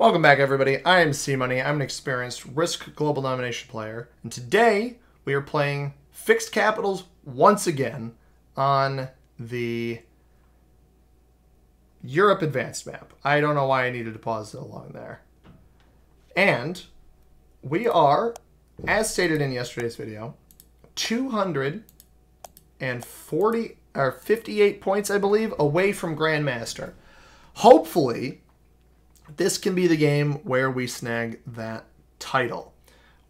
Welcome back, everybody. I am C-Money. I'm an experienced Risk Global Domination player, and today we are playing Fixed Capitals once again on the Europe Advanced Map. I don't know why I needed to pause so long there. And we are, as stated in yesterday's video, 240 or 58 points, I believe, away from Grandmaster. Hopefully, this can be the game where we snag that title.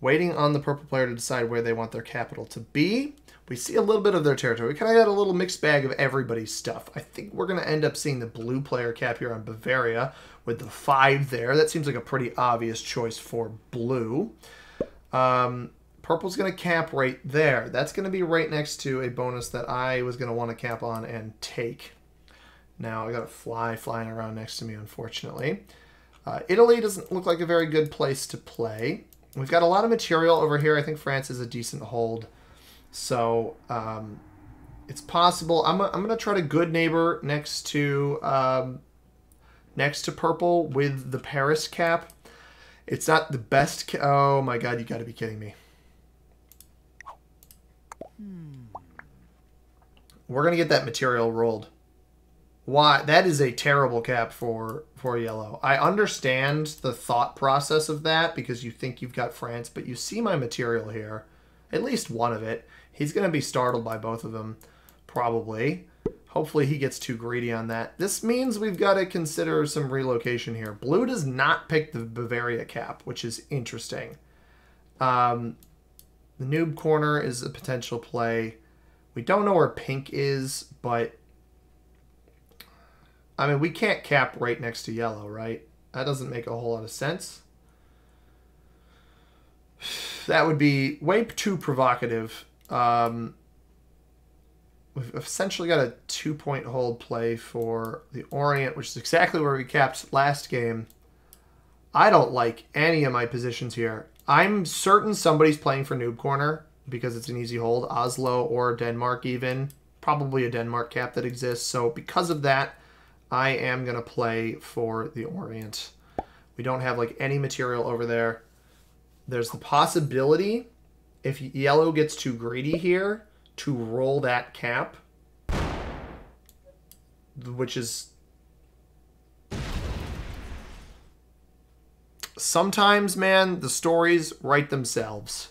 Waiting on the purple player to decide where they want their capital to be. We see a little bit of their territory. We kind of got a little mixed bag of everybody's stuff. I think we're going to end up seeing the blue player cap here on Bavaria with the 5 there. That seems like a pretty obvious choice for blue. Purple's going to cap right there. That's going to be right next to a bonus that I was going to want to cap on and take. Now I got a fly flying around next to me, unfortunately. Italy doesn't look like a very good place to play. We've got a lot of material over here. I think France is a decent hold. So it's possible. I'm going to try to good neighbor next to purple with the Paris cap. It's not the best. Oh my god, you got to be kidding me. We're going to get that material rolled. Why? That is a terrible cap for yellow. I understand the thought process of that because you think you've got France, but you see my material here. At least one of it. He's going to be startled by both of them, probably. Hopefully he gets too greedy on that. This means we've got to consider some relocation here. Blue does not pick the Bavaria cap, which is interesting. The Noob Corner is a potential play. We don't know where pink is, but I mean, we can't cap right next to yellow, right? That doesn't make a whole lot of sense. That would be way too provocative. We've essentially got a 2-point hold play for the Orient, which is exactly where we capped last game. I don't like any of my positions here. I'm certain somebody's playing for Noob Corner because it's an easy hold. Oslo or Denmark even. Probably a Denmark cap that exists. So because of that, I am going to play for the Orient. We don't have like any material over there. There's the possibility, if yellow gets too greedy here, to roll that cap, which is sometimes, man, the stories write themselves.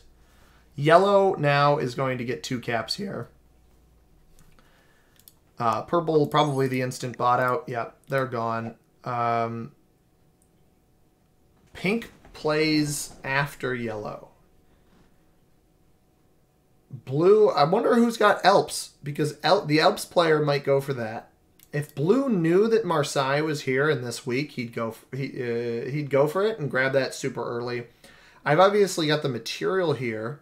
Yellow now is going to get 2 caps here. Purple, probably the instant bot out. Yep, they're gone. Pink plays after yellow. Blue, I wonder who's got Alps, because the Alps player might go for that. If blue knew that Marseille was here in this week, he'd go for it and grab that super early. I've obviously got the material here.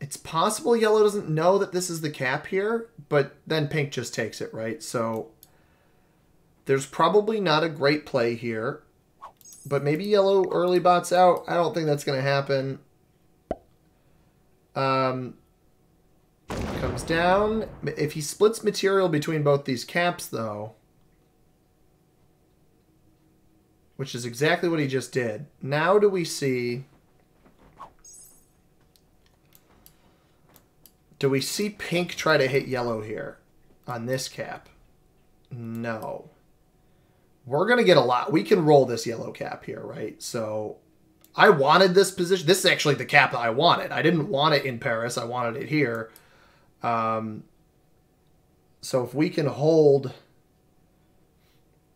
It's possible yellow doesn't know that this is the cap here, but then pink just takes it, right? So there's probably not a great play here. But maybe yellow early bots out. I don't think that's going to happen. Comes down. If he splits material between both these caps, though, which is exactly what he just did. Now do we see... do we see pink try to hit yellow here on this cap? No. We're going to get a lot. We can roll this yellow cap here, right? So I wanted this position. This is actually the cap that I wanted. I didn't want it in Paris. I wanted it here. So if we can hold,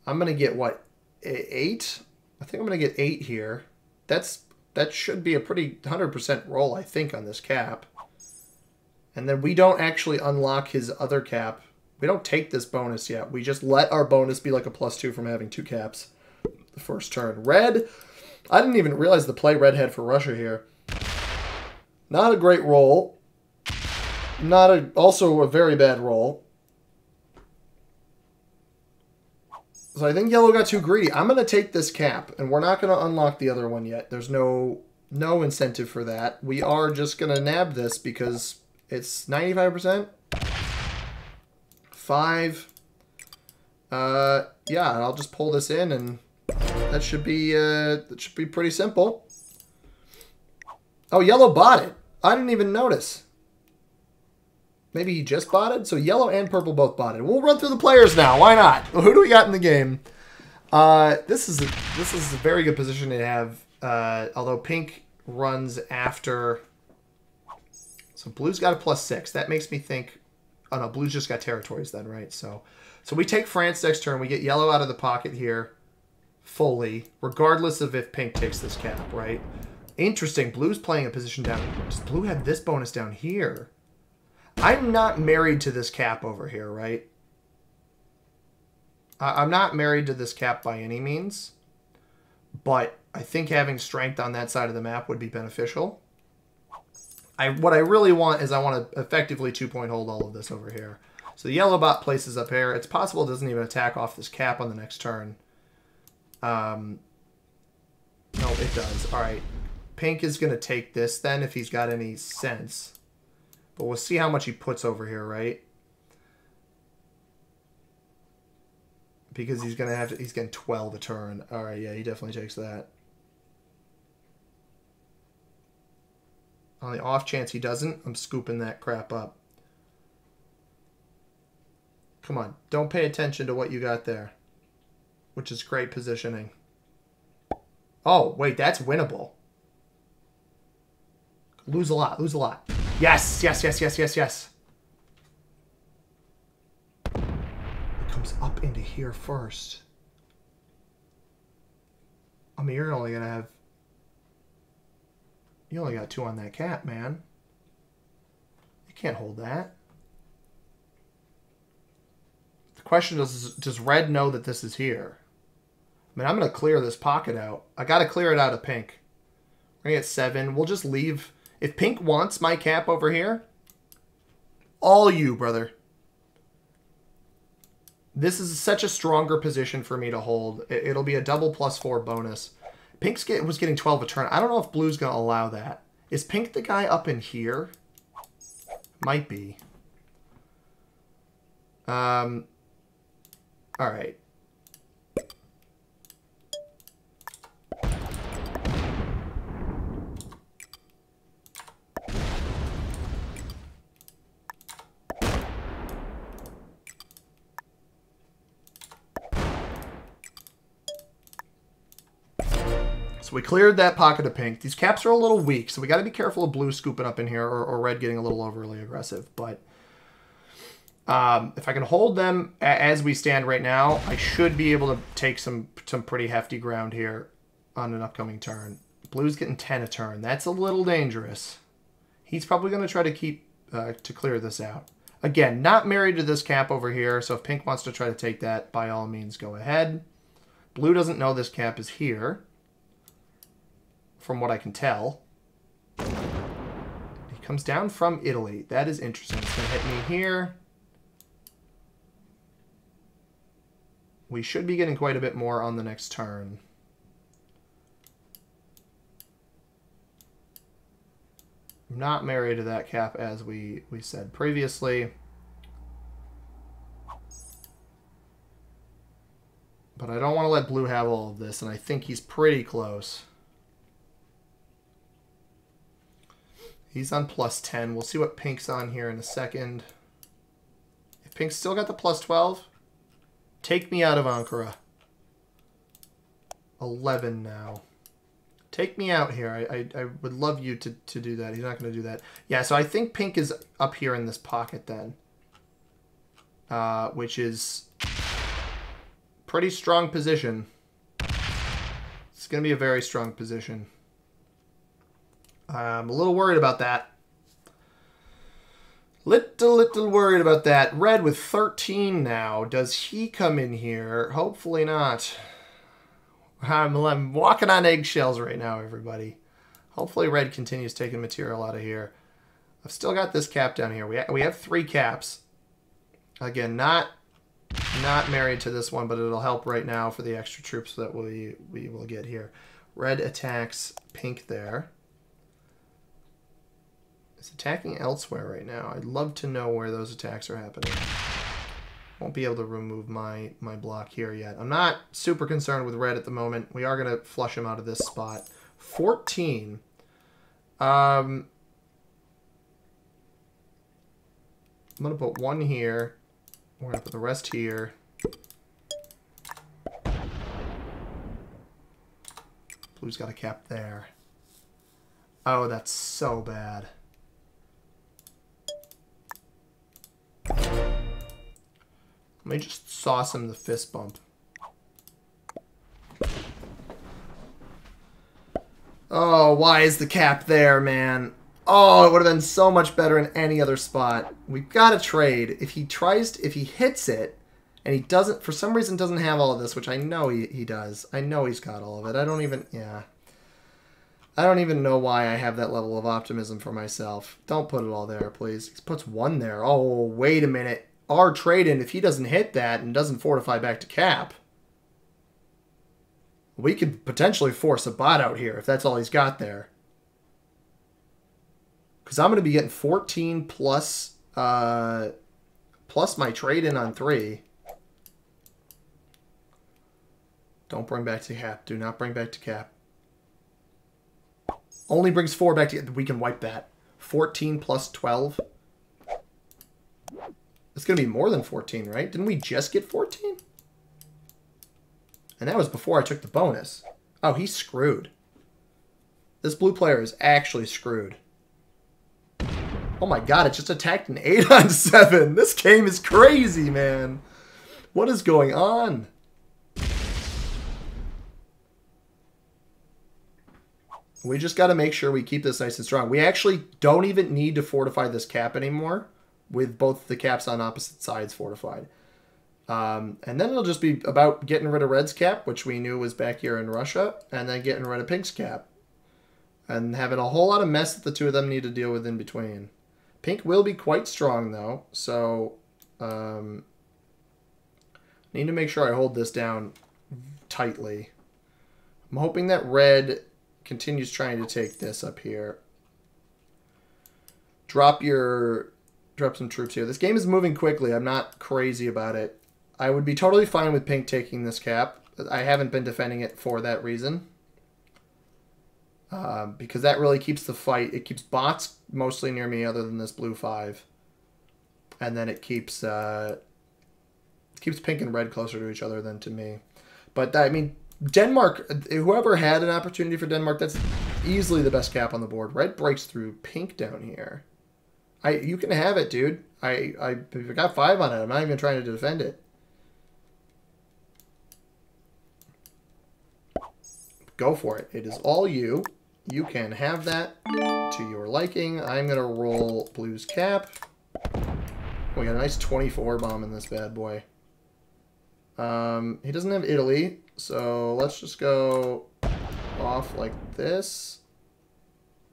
I'm going to get, what, 8? I think I'm going to get 8 here. That should be a pretty 100% roll, I think, on this cap. And then we don't actually unlock his other cap. We don't take this bonus yet. We just let our bonus be like a +2 from having 2 caps the first turn. Red, I didn't even realize the play red had for Russia here. Not a great roll. Also a very bad roll. So I think yellow got too greedy. I'm going to take this cap, and we're not going to unlock the other one yet. There's no incentive for that. We are just going to nab this because it's 95%. 5. Yeah, I'll just pull this in and That should be pretty simple. Oh, Yellow bought it. I didn't even notice. Maybe he just bought it? So Yellow and Purple both bought it. We'll run through the players now. Why not? Who do we got in the game? This is a very good position to have. Although Pink runs after... So Blue's got a +6. That makes me think... Oh, no. Blue's just got territories then, right? So we take France next turn. We get Yellow out of the pocket here. Fully. Regardless of if Pink takes this cap, right? Interesting. Blue's playing a position down here. Does Blue have this bonus down here? I'm not married to this cap over here, right? I'm not married to this cap by any means. But I think having strength on that side of the map would be beneficial. What I really want is I want to effectively two-point hold all of this over here. So the Yellow bot places up here. It's possible it doesn't even attack off this cap on the next turn. No, it does. All right. Pink is going to take this then if he's got any sense. But we'll see how much he puts over here, right? Because he's going to have to... He's getting 12 a turn. All right, yeah, he definitely takes that. On the off chance he doesn't, I'm scooping that crap up. Come on. Don't pay attention to what you got there. Which is great positioning. Oh, wait, that's winnable. Lose a lot. Lose a lot. Yes, yes, yes, yes, yes, yes. It comes up into here first. I mean, you're only going to have... You only got 2 on that cap, man. You can't hold that. The question is, does Red know that this is here? I mean, I'm going to clear this pocket out. I got to clear it out of Pink. We're going to get 7. We'll just leave... If Pink wants my cap over here, all you, brother. This is such a stronger position for me to hold. It'll be a double +4 bonus. Pink's was getting 12 a turn. I don't know if Blue's going to allow that. Is Pink the guy up in here? Might be. All right. So we cleared that pocket of Pink. These caps are a little weak, so we got to be careful of Blue scooping up in here or Red getting a little overly aggressive. But if I can hold them as we stand right now, I should be able to take some pretty hefty ground here on an upcoming turn. Blue's getting 10 a turn. That's a little dangerous. He's probably going to try to keep to clear this out. Again, not married to this cap over here, so if Pink wants to try to take that, by all means, go ahead. Blue doesn't know this cap is here. From what I can tell. He comes down from Italy. That is interesting. It's going to hit me here. We should be getting quite a bit more on the next turn. I'm not married to that cap as we said previously. But I don't want to let Blue have all of this, and I think he's pretty close. He's on +10. We'll see what Pink's on here in a second. If Pink's still got the +12, take me out of Ankara. 11 now. Take me out here. I would love you to do that. He's not going to do that. Yeah, so I think Pink is up here in this pocket then. Which is pretty strong position. It's going to be a very strong position. I'm a little worried about that. Little worried about that. Red with 13 now. Does he come in here? Hopefully not. I'm walking on eggshells right now, everybody. Hopefully Red continues taking material out of here. I've still got this cap down here. We have 3 caps. Again, not married to this one, but it'll help right now for the extra troops that we will get here. Red attacks Pink there. It's attacking elsewhere right now. I'd love to know where those attacks are happening. Won't be able to remove my block here yet. I'm not super concerned with red at the moment. We are going to flush him out of this spot. 14. I'm going to put one here. We're going to put the rest here. Blue's got a cap there. Oh, that's so bad. Let me just sauce him the fist bump. Oh, why is the cap there, man? Oh, it would have been so much better in any other spot. We've got to trade. If he tries to, if he hits it, and he doesn't, for some reason doesn't have all of this, which I know he does. I know he's got all of it. I don't even, yeah. I don't even know why I have that level of optimism for myself. Don't put it all there, please. He puts one there. Oh, wait a minute. Our trade-in, if he doesn't hit that and doesn't fortify back to cap, we could potentially force a bot out here if that's all he's got there. Because I'm going to be getting 14 plus my trade-in on 3. Don't bring back to cap. Do not bring back to cap. Only brings 4 back to cap. We can wipe that. 14 plus 12. It's going to be more than 14, right? Didn't we just get 14? And that was before I took the bonus. Oh, he's screwed. This blue player is actually screwed. Oh my god, it just attacked an 8 on 7. This game is crazy, man. What is going on? We just got to make sure we keep this nice and strong. We actually don't even need to fortify this cap anymore, with both the caps on opposite sides fortified. And then it'll just be about getting rid of red's cap, which we knew was back here in Russia, and then getting rid of pink's cap. And having a whole lot of mess that the two of them need to deal with in between. Pink will be quite strong, though, so need to make sure I hold this down tightly. I'm hoping that red continues trying to take this up here. Drop some troops here. This game is moving quickly. I'm not crazy about it. I would be totally fine with pink taking this cap. I haven't been defending it for that reason. Because that really keeps the fight. It keeps bots mostly near me other than this blue 5. And then it keeps pink and red closer to each other than to me. But, I mean, Denmark, whoever had an opportunity for Denmark, that's easily the best cap on the board. Red breaks through pink down here. You can have it, dude. I got 5 on it. I'm not even trying to defend it. Go for it. It is all you. You can have that to your liking. I'm going to roll blue's cap. We got a nice 24 bomb in this bad boy. He doesn't have Italy, so let's just go off like this.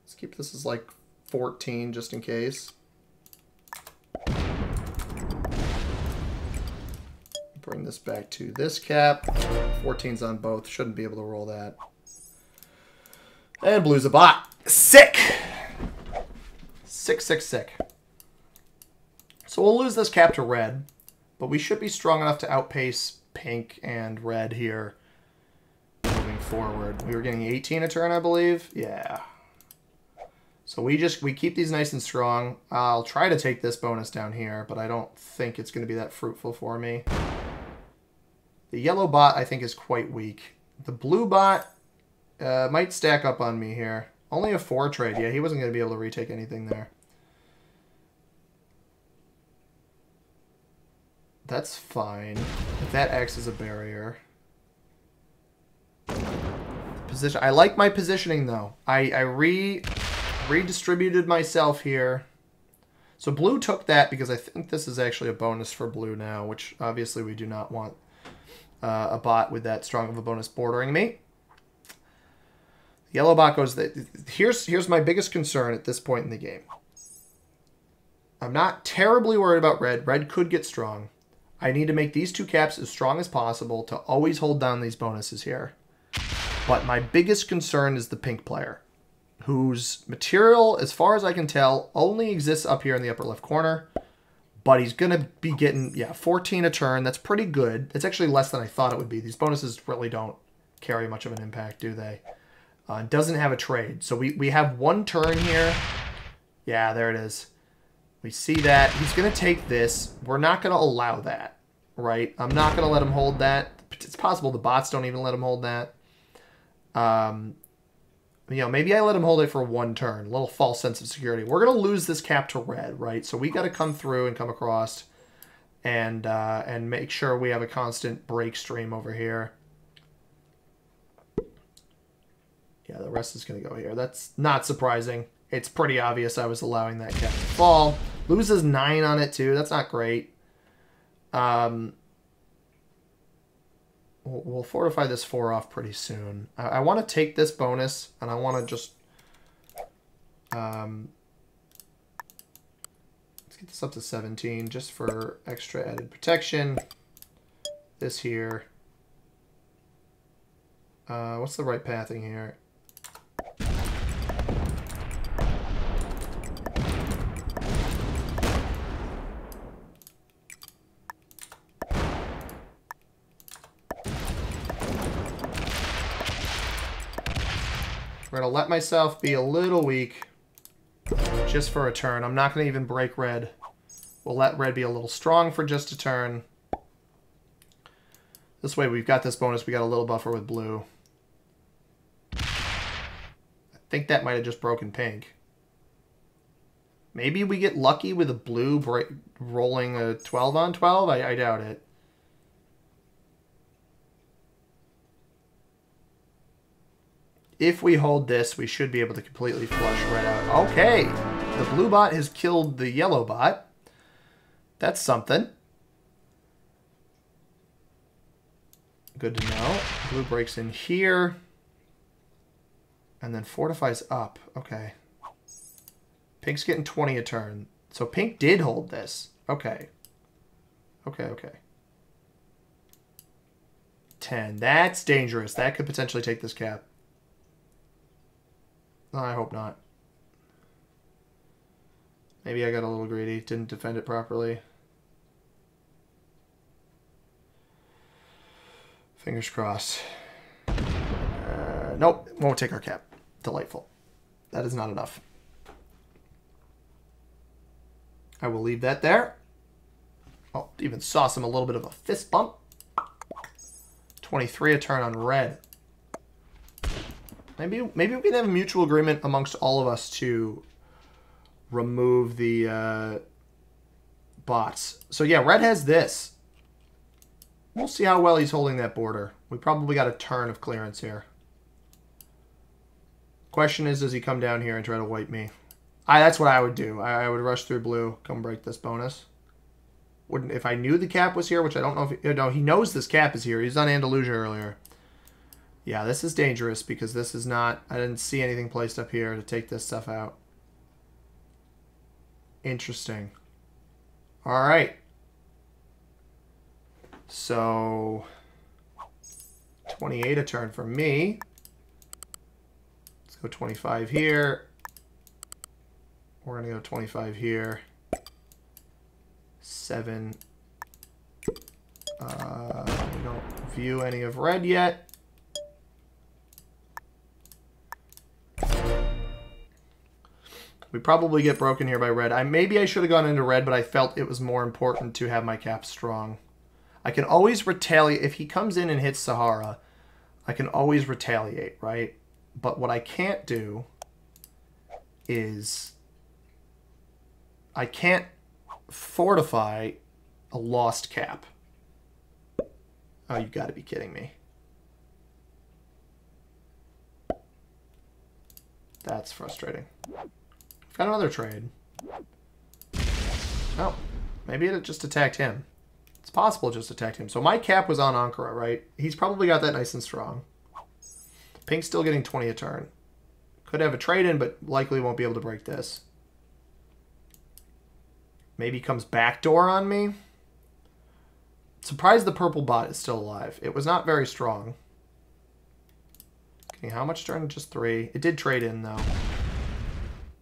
Let's keep this as like 14 just in case. Bring this back to this cap. 14's on both. Shouldn't be able to roll that. And blue's a bot. Sick! Sick, sick, sick. So we'll lose this cap to red, but we should be strong enough to outpace pink and red here moving forward. We were getting 18 a turn, I believe. Yeah. So we keep these nice and strong. I'll try to take this bonus down here, but I don't think it's going to be that fruitful for me. The yellow bot, I think, is quite weak. The blue bot might stack up on me here. Only a 4 trade. Yeah, he wasn't going to be able to retake anything there. That's fine. If that acts as a barrier. I like my positioning, though. I redistributed myself here. So blue took that because I think this is actually a bonus for blue now, which obviously we do not want. A bot with that strong of a bonus bordering me. Yellow bot goes that. Here's my biggest concern at this point in the game. I'm not terribly worried about red. Red could get strong. I need to make these two caps as strong as possible to always hold down these bonuses here. But my biggest concern is the pink player, whose material, as far as I can tell, only exists up here in the upper left corner. But he's going to be getting, yeah, 14 a turn. That's pretty good. It's actually less than I thought it would be. These bonuses really don't carry much of an impact, do they? Doesn't have a trade. So we have one turn here. Yeah, there it is. We see that. He's going to take this. We're not going to allow that, right? I'm not going to let him hold that. It's possible the bots don't even let him hold that. You know, maybe I let him hold it for one turn. A little false sense of security. We're going to lose this cap to red, right? So we got to come through and come across and make sure we have a constant break stream over here. Yeah, the rest is going to go here. That's not surprising. It's pretty obvious I was allowing that cap to fall. Loses 9 on it, too. That's not great. We'll fortify this 4 off pretty soon. I want to take this bonus, and I want to just... let's get this up to 17, just for extra added protection. This here. What's the right pathing here? We're going to let myself be a little weak just for a turn. I'm not going to even break red. We'll let red be a little strong for just a turn. This way we've got this bonus. We got a little buffer with blue. I think that might have just broken pink. Maybe we get lucky with a blue rolling a 12 on 12. I doubt it. If we hold this, we should be able to completely flush red out. Okay, the blue bot has killed the yellow bot. That's something. Good to know. Blue breaks in here. And then fortifies up. Okay. Pink's getting 20 a turn. So pink did hold this. Okay. Okay, okay. 10. That's dangerous. That could potentially take this cap. I hope not. Maybe I got a little greedy. Didn't defend it properly. Fingers crossed. Nope. Won't take our cap. Delightful. That is not enough. I will leave that there. Oh, even sauce him a little bit of a fist bump. 23 a turn on red. Maybe we can have a mutual agreement amongst all of us to remove the bots. So yeah, red has this. We'll see how well he's holding that border. We probably got a turn of clearance here. Question is, does he come down here and try to wipe me? That's what I would do. I would rush through blue, come break this bonus. Wouldn't if I knew the cap was here, which I don't know if no, he knows this cap is here. He's on Andalusia earlier. Yeah, this is dangerous because this is not... I didn't see anything placed up here to take this stuff out. Interesting. All right. So, 28 a turn for me. Let's go 25 here. We're going to go 25 here. 7. We don't view any of red yet. We probably get broken here by red. Maybe I should have gone into red, but I felt it was more important to have my cap strong. I can always retaliate. If he comes in and hits Sahara, I can always retaliate, right? But what I can't do is I can't fortify a lost cap. Oh, you got to be kidding me. That's frustrating. Got another trade. Oh, maybe it just attacked him. It's possible it just attacked him. So my cap was on Ankara, right? He's probably got that nice and strong. Pink's still getting 20 a turn. Could have a trade in, but likely won't be able to break this. Maybe comes backdoor on me. Surprised the purple bot is still alive. It was not very strong. Okay, how much turn? Just 3. It did trade in, though.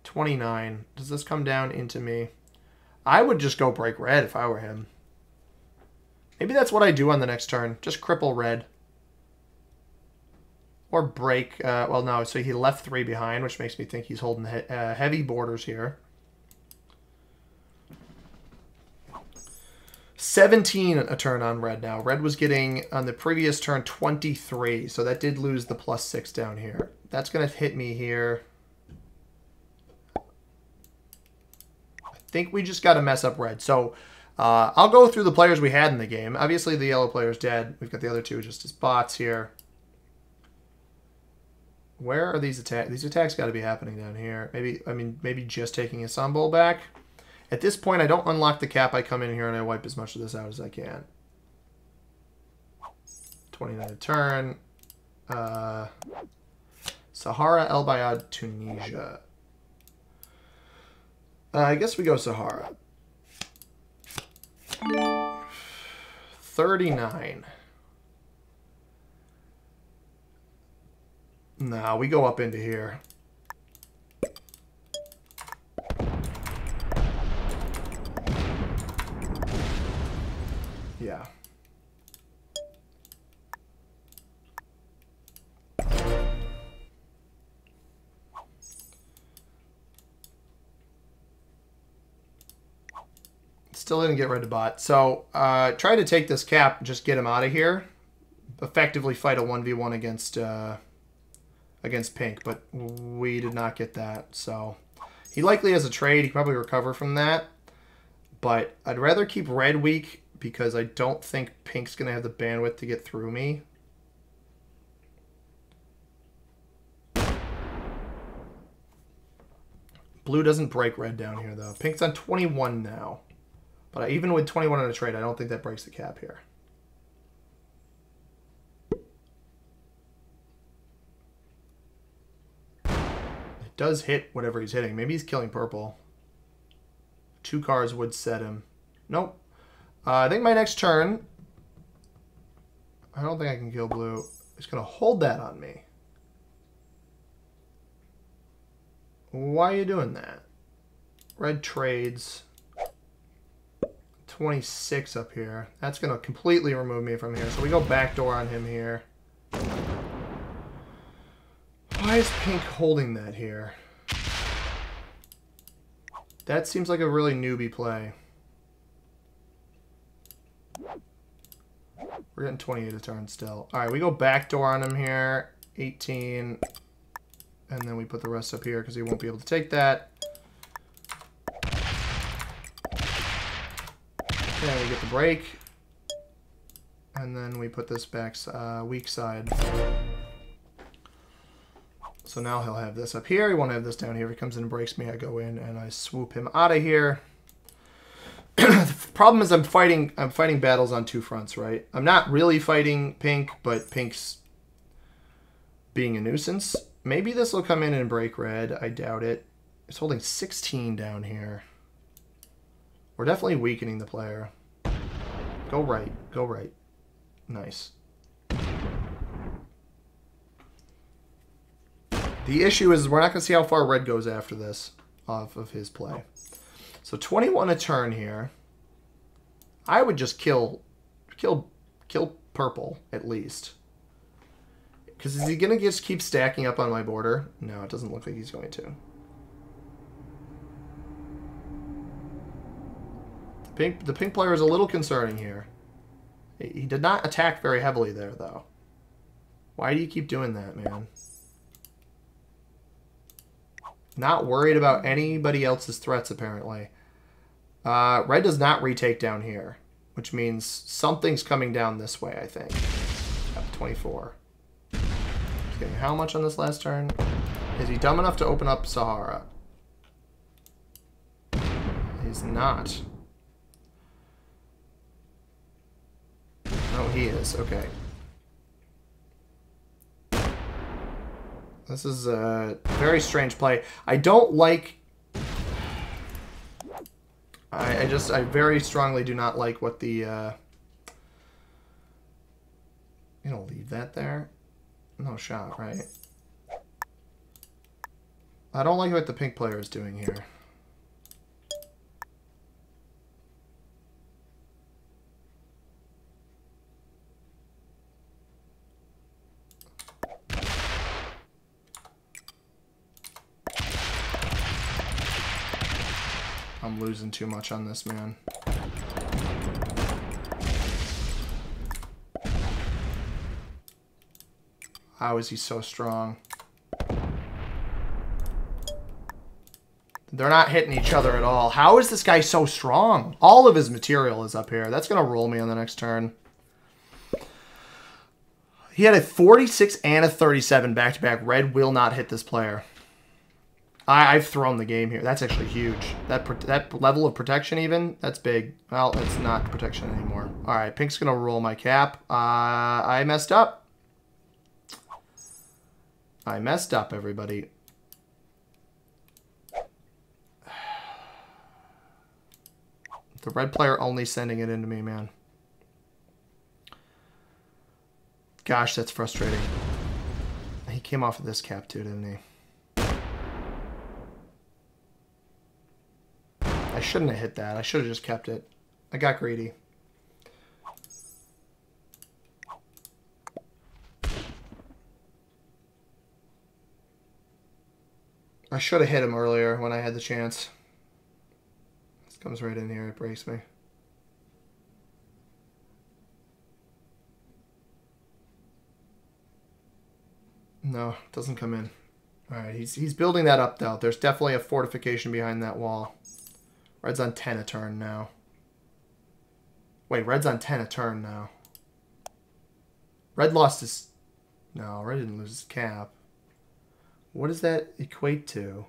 29. Does this come down into me? I would just go break red if I were him. Maybe that's what I do on the next turn. Just cripple red. Or break... well, no. So he left three behind, which makes me think he's holding heavy borders here. 17 a turn on red now. Red was getting, on the previous turn, 23. So that did lose the +6 down here. That's going to hit me here. I think we just got to mess up red. So I'll go through the players we had in the game. Obviously, the yellow player's dead. We've got the other two just as bots here. Where are these attacks? These attacks got to be happening down here. Maybe, I mean, maybe just taking Istanbul back. At this point, I don't unlock the cap. I come in here and I wipe as much of this out as I can. 29 a turn. Sahara, El Bayad, Tunisia. I guess we go Sahara. 39. Nah, we go up into here. Yeah. Still didn't get rid of bot. So try to take this cap, just get him out of here. Effectively fight a 1v1 against... against pink, but we did not get that. So he likely has a trade. He can probably recover from that. But I'd rather keep red weak because I don't think pink's going to have the bandwidth to get through me. Blue doesn't break red down here, though. Pink's on 21 now. But even with 21 on a trade, I don't think that breaks the cap here. Does hit whatever he's hitting. Maybe he's killing purple. Two cars would set him. Nope. I think my next turn... I don't think I can kill blue. He's going to hold that on me. Why are you doing that? Red trades. 26 up here. That's going to completely remove me from here. So we go backdoor on him here. Why is pink holding that here? That seems like a really newbie play. We're getting 28 a turn still. Alright, we go backdoor on him here. 18. And then we put the rest up here because he won't be able to take that. Okay, we get the break. And then we put this back weak side. So now he'll have this up here. He won't have this down here. If he comes in and breaks me, I go in and I swoop him out of here. The problem is I'm fighting battles on two fronts, right? I'm not really fighting pink, but pink's being a nuisance. Maybe this will come in and break red. I doubt it. It's holding 16 down here. We're definitely weakening the player. Go right. Go right. Nice. The issue is we're not going to see how far red goes after this off of his play. So 21 a turn here. I would just kill purple at least. Because is he going to just keep stacking up on my border? No, it doesn't look like he's going to. The pink player is a little concerning here. He did not attack very heavily there, though. Why do you keep doing that, man? Not worried about anybody else's threats, apparently. Red does not retake down here, which means something's coming down this way, I think. Up 24. Just kidding. How much on this last turn? Is he dumb enough to open up Sahara? He's not. No, he is. Okay. This is a very strange play. I don't like... I very strongly do not like what the... You know, leave that there. No shot, right? I don't like what the pink player is doing here. I'm losing too much on this, man. How is he so strong? They're not hitting each other at all. How is this guy so strong? All of his material is up here. That's going to roll me on the next turn. He had a 46 and a 37 back-to-back. Red will not hit this player. I've thrown the game here. That's actually huge. That level of protection even, that's big. Well, it's not protection anymore. All right, pink's going to roll my cap. I messed up. I messed up, everybody. The red player only sending it into me, man. Gosh, that's frustrating. He came off of this cap too, didn't he? I shouldn't have hit that. I should have just kept it. I got greedy. I should have hit him earlier when I had the chance. Comes right in here, it breaks me. No, it doesn't come in. All right, he's building that up though. There's definitely a fortification behind that wall. Red's on 10 a turn now. Wait, red's on 10 a turn now. Red lost his... No, red didn't lose his cap. What does that equate to?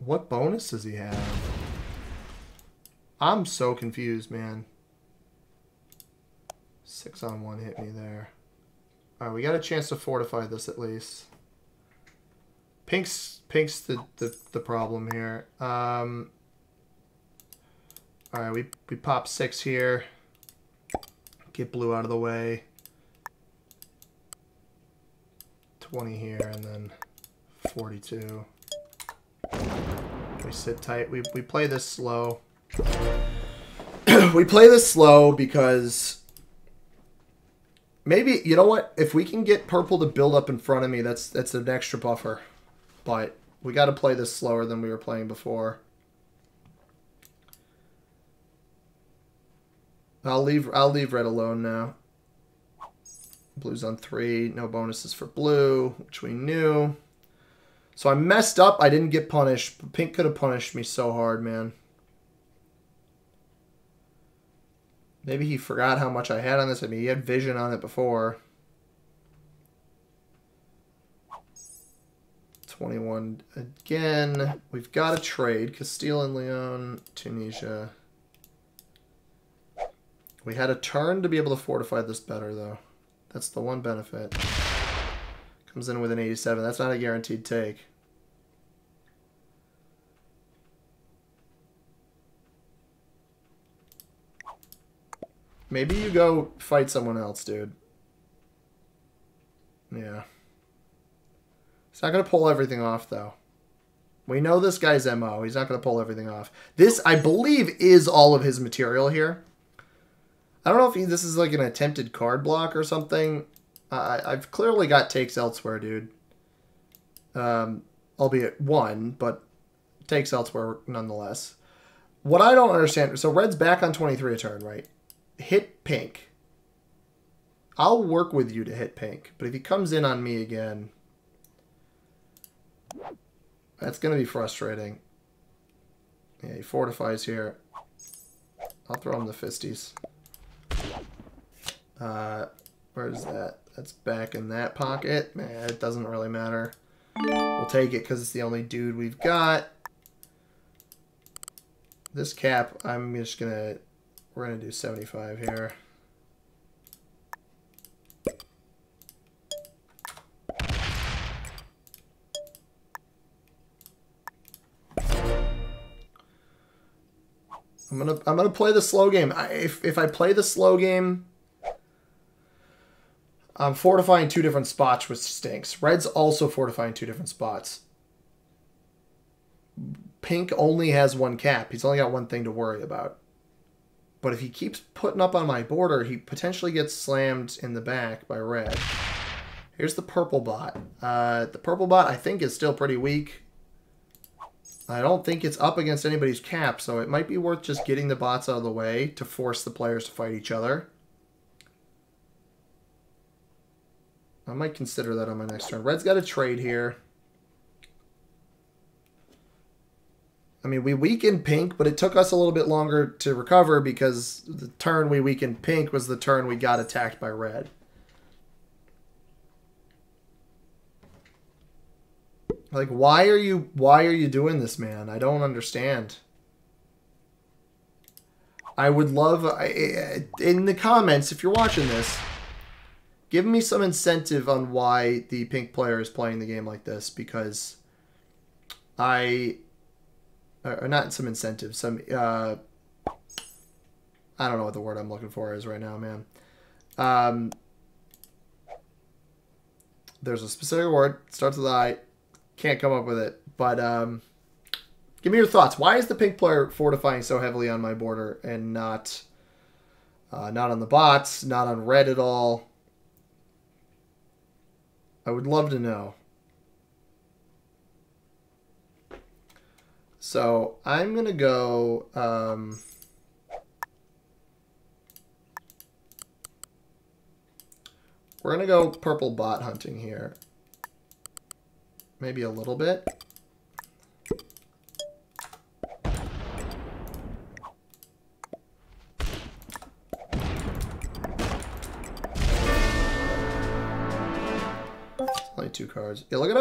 What bonus does he have? I'm so confused, man. 6 on 1 hit me there. All right, we got a chance to fortify this at least. Pink's the problem here. All right, we pop 6 here. Get blue out of the way. 20 here and then 42. We sit tight. We play this slow. We play this slow because maybe, you know what? If we can get purple to build up in front of me, that's an extra buffer. But we got to play this slower than we were playing before. I'll leave red alone now. Blue's on 3. No bonuses for blue, which we knew. So I messed up. I didn't get punished. But pink could have punished me so hard, man. Maybe he forgot how much I had on this. I mean, he had vision on it before. 21 again. We've got to trade. Castile and Leon, Tunisia. We had a turn to be able to fortify this better, though. That's the one benefit. Comes in with an 87. That's not a guaranteed take. Maybe you go fight someone else, dude. Yeah. He's not going to pull everything off, though. We know this guy's MO. He's not going to pull everything off. This, I believe, is all of his material here. I don't know if this is like an attempted card block or something. I've clearly got takes elsewhere, dude. Albeit one, but takes elsewhere nonetheless. What I don't understand... So red's back on 23 a turn, right? Hit pink. I'll work with you to hit pink, but if he comes in on me again... That's going to be frustrating. Yeah, he fortifies here. I'll throw him the fisties. Where is that? That's back in that pocket. Man, it doesn't really matter. We'll take it because it's the only dude we've got. This cap, I'm just gonna... We're gonna do 75 here. I'm gonna play the slow game. If I play the slow game. I'm fortifying 2 different spots, which stinks. Red's also fortifying 2 different spots. Pink only has 1 cap. He's only got 1 thing to worry about. But if he keeps putting up on my border, he potentially gets slammed in the back by red. Here's the purple bot. The purple bot, I think, is still pretty weak. I don't think it's up against anybody's cap, so it might be worth just getting the bots out of the way to force the players to fight each other. I might consider that on my next turn. Red's got a trade here. I mean, we weakened pink, but it took us a little bit longer to recover because the turn we weakened pink was the turn we got attacked by red. Like, why are you doing this, man? I don't understand. I would love, in the comments, if you're watching this, give me some incentive on why the pink player is playing the game like this, because or not some incentive, some, I don't know what the word I'm looking for is right now, man. There's a specific word, starts with I. Can't come up with it, but give me your thoughts. Why is the pink player fortifying so heavily on my border and not on the bots, not on red at all? I would love to know. So I'm gonna go. We're gonna go purple bot hunting here. Maybe a little bit. Only two cards. Yeah, look at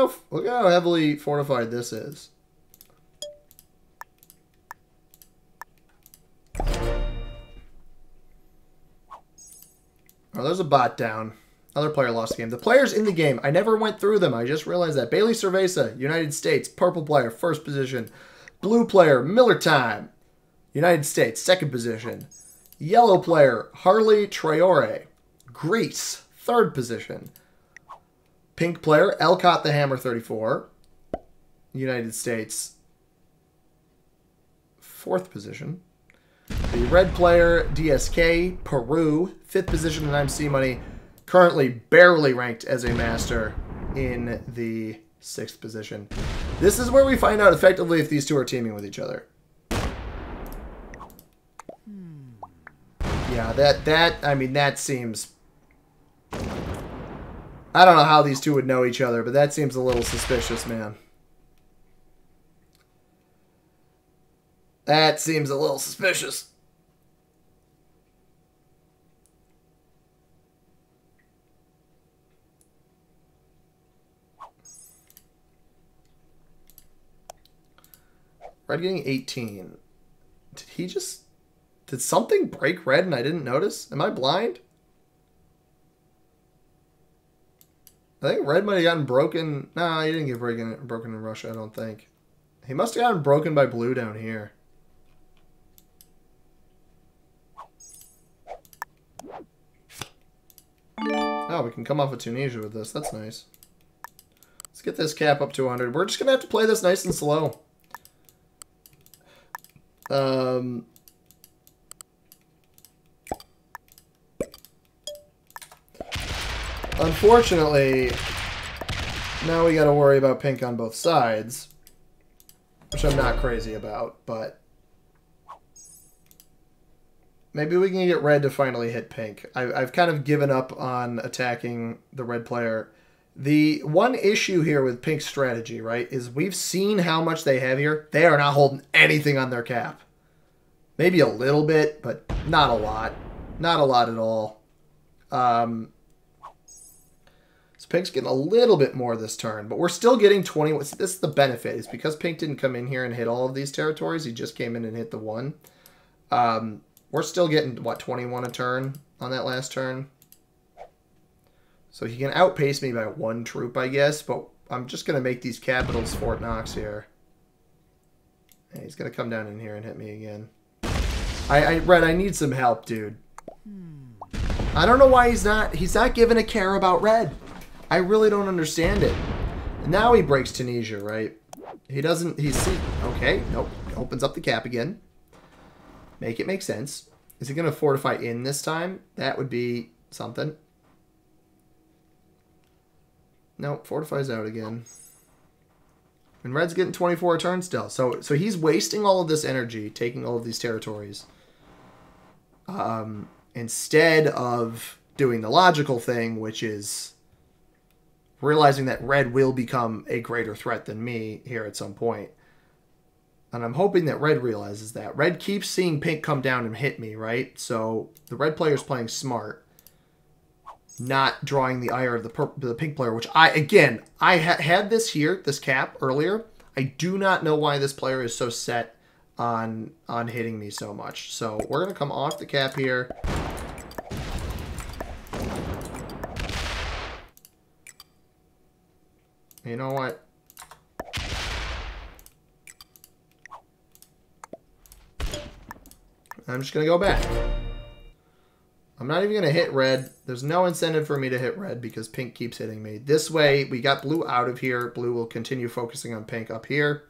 how heavily fortified this is. Oh, there's a bot down. Other player lost the game. The players in the game. I never went through them. I just realized that. Bailey Cerveza, United States. Purple player, first position. Blue player, Miller Time, United States, second position. Yellow player, Harley Traore, Greece, third position. Pink player, Elcott the Hammer 34, United States, fourth position. The red player, DSK, Peru, fifth position, and I'm C-Money. Currently barely ranked as a master in the sixth position. This is where we find out effectively if these two are teaming with each other. Yeah, that seems... I don't know how these two would know each other, but that seems a little suspicious, man. That seems a little suspicious. Red getting 18. Did something break red and I didn't notice? Am I blind? I think red might have gotten broken. Nah, he didn't get broken in Russia, I don't think. He must have gotten broken by blue down here. Oh, we can come off of Tunisia with this. That's nice. Let's get this cap up to 100. We're just going to have to play this nice and slow. Unfortunately, now we got to worry about pink on both sides, which I'm not crazy about, but maybe we can get red to finally hit pink. I've kind of given up on attacking the red player. The one issue here with pink's strategy, right, is we've seen how much they have here. They are not holding anything on their cap. Maybe a little bit, but not a lot. Not a lot at all. So pink's getting a little bit more this turn, but we're still getting 20. This is the benefit. It's because pink didn't come in here and hit all of these territories. He just came in and hit the one. We're still getting, what, 21 a turn on that last turn? So he can outpace me by one troop, I guess, but I'm just going to make these capitals Fort Knox here. And he's going to come down in here and hit me again. Red, I need some help, dude. I don't know why he's not giving a care about red. I really don't understand it. Now he breaks Tunisia, right? He doesn't, okay, nope. Opens up the cap again. Make it make sense. Is he going to fortify in this time? That would be something. No, fortifies out again. And red's getting 24 turns still. So he's wasting all of this energy, taking all of these territories, instead of doing the logical thing, which is realizing that red will become a greater threat than me here at some point. And I'm hoping that red realizes that. Red keeps seeing pink come down and hit me, right? So the red player's playing smart, not drawing the ire of the pink player, which I had this here, this cap earlier. I do not know why this player is so set on hitting me so much. So we're going to come off the cap here. You know what? I'm just going to go back. I'm not even going to hit red. There's no incentive for me to hit red because pink keeps hitting me. This way, we got blue out of here. Blue will continue focusing on pink up here.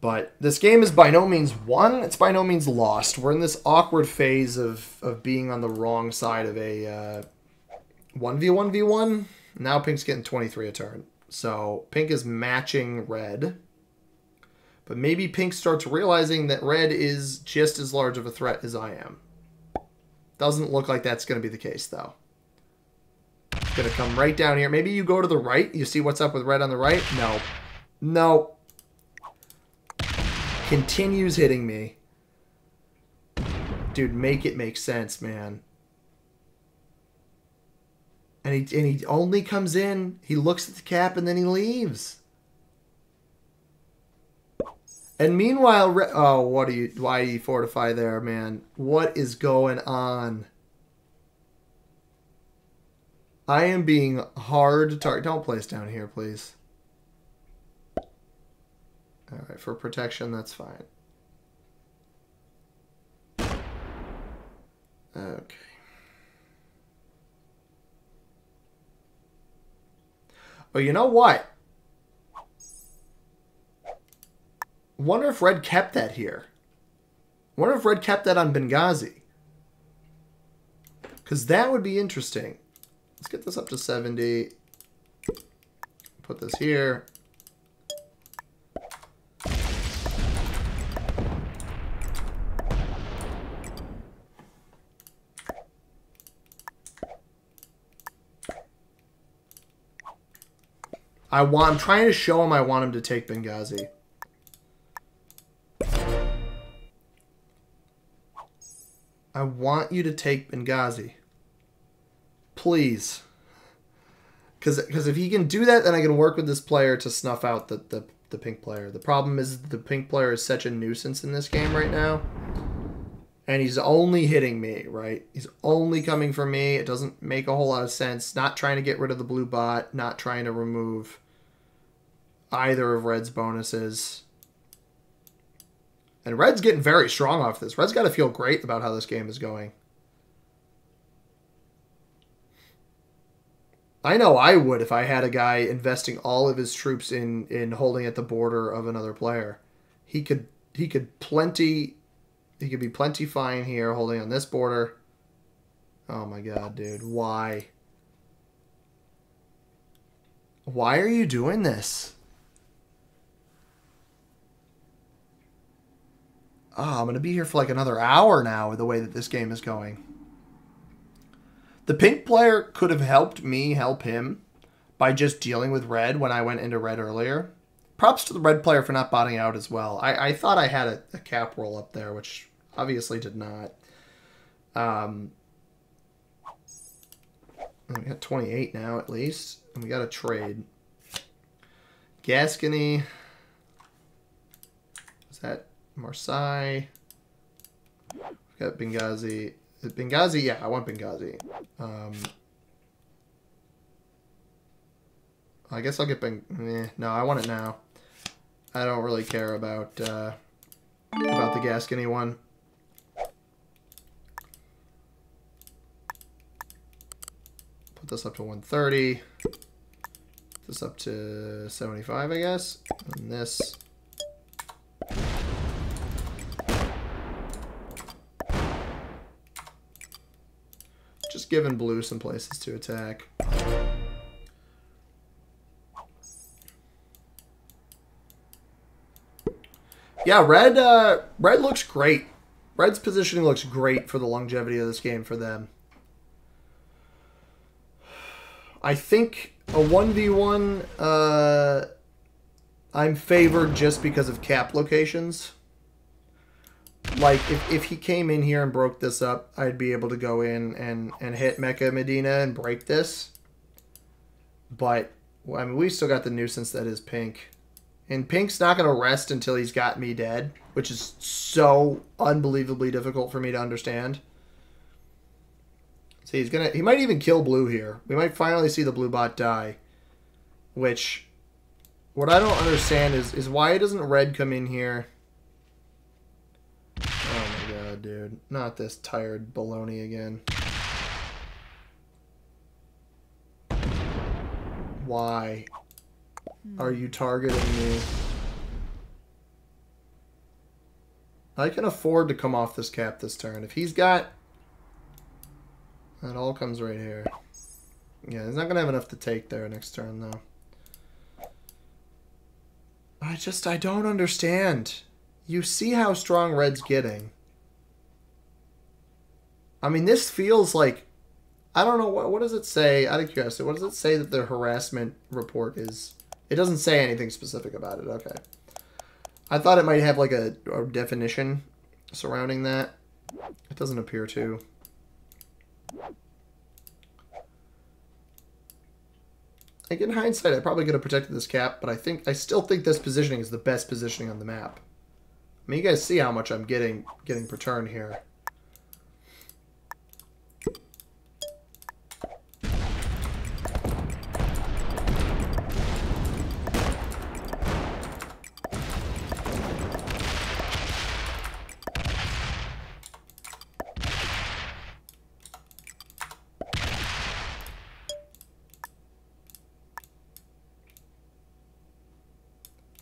But this game is by no means won. It's by no means lost. We're in this awkward phase of being on the wrong side of a 1v1v1. Now pink's getting 23 a turn. So pink is matching red. But maybe pink starts realizing that red is just as large of a threat as I am. Doesn't look like that's going to be the case, though. It's going to come right down here. Maybe you go to the right. You see what's up with red on the right? No. No. Continues hitting me. Dude, make it make sense, man. And he only comes in, he looks at the cap, and then he leaves. And meanwhile, oh, what are you? Why do you fortify there, man? What is going on? I am being hard to target. Don't place down here, please. All right, for protection, that's fine. Okay. But you know what? Wonder if red kept that here. Wonder if red kept that on Benghazi. Because that would be interesting. Let's get this up to 70. Put this here. I'm trying to show him I want him to take Benghazi. I want you to take Benghazi. Please. Because if he can do that, then I can work with this player to snuff out the pink player. The problem is that the pink player is such a nuisance in this game right now. And he's only hitting me, right? He's only coming for me. It doesn't make a whole lot of sense. Not trying to get rid of the blue bot. Not trying to remove either of red's bonuses. And red's getting very strong off this. Red's got to feel great about how this game is going. I know I would if I had a guy investing all of his troops in holding at the border of another player. He could be plenty fine here holding on this border. Oh my god, dude. Why? Why are you doing this? Oh, I'm going to be here for like another hour now with the way that this game is going. The pink player could have helped me help him by just dealing with red when I went into red earlier. Props to the red player for not botting out as well. I thought I had a cap roll up there, which obviously did not. We got 28 now at least, and we got a trade. Gascony. Is that Marseille? We got Benghazi. Is it Benghazi? Yeah, I want Benghazi. I guess I'll get no, I want it now. I don't really care about the Gascony one. Put this up to 130. Put this up to 75, I guess. And this. Just giving blue some places to attack. Yeah, red looks great. Red's positioning looks great for the longevity of this game for them. I think a 1v1, I'm favored just because of cap locations. Like, if he came in here and broke this up, I'd be able to go in and hit Mecha Medina and break this. But, I mean, we still got the nuisance that is Pink. And Pink's not going to rest until he's got me dead, which is so unbelievably difficult for me to understand. See, he's gonna—he might even kill Blue here. We might finally see the Blue bot die. Which, what I don't understand is why doesn't Red come in here? Oh my god, dude! Not this tired baloney again. Why are you targeting me? I can afford to come off this cap this turn. If he's got... That all comes right here. Yeah, he's not going to have enough to take there next turn, though. I don't understand. You see how strong Red's getting. I mean, this feels like... I don't know, what does it say? Out of curiosity, what does it say that the harassment report is? It doesn't say anything specific about it, okay. I thought it might have like a definition surrounding that. It doesn't appear to. Like, in hindsight, I probably could have protected this cap, but I still think this positioning is the best positioning on the map. I mean, you guys see how much I'm getting per turn here.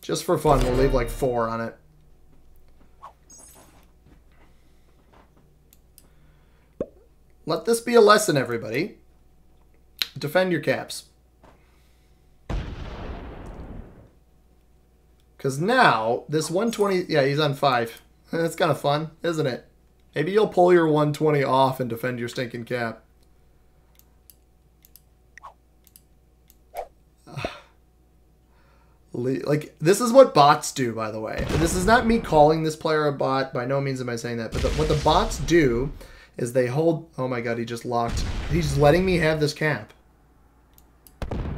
Just for fun, we'll leave like 4 on it. Let this be a lesson, everybody. Defend your caps. Because now, this 120... Yeah, he's on 5. That's kind of fun, isn't it? Maybe you'll pull your 120 off and defend your stinking cap. Like, this is what bots do, by the way. This is not me calling this player a bot. By no means am I saying that. But what the bots do is they hold... Oh my god, he just locked. He's letting me have this cap. I